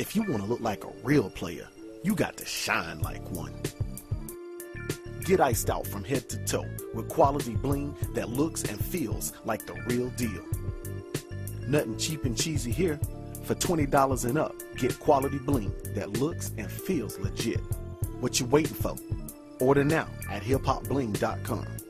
If you want to look like a real player, you got to shine like one. Get iced out from head to toe with quality bling that looks and feels like the real deal. Nothing cheap and cheesy here. For $20 and up, get quality bling that looks and feels legit. What you waiting for? Order now at hiphopbling.com.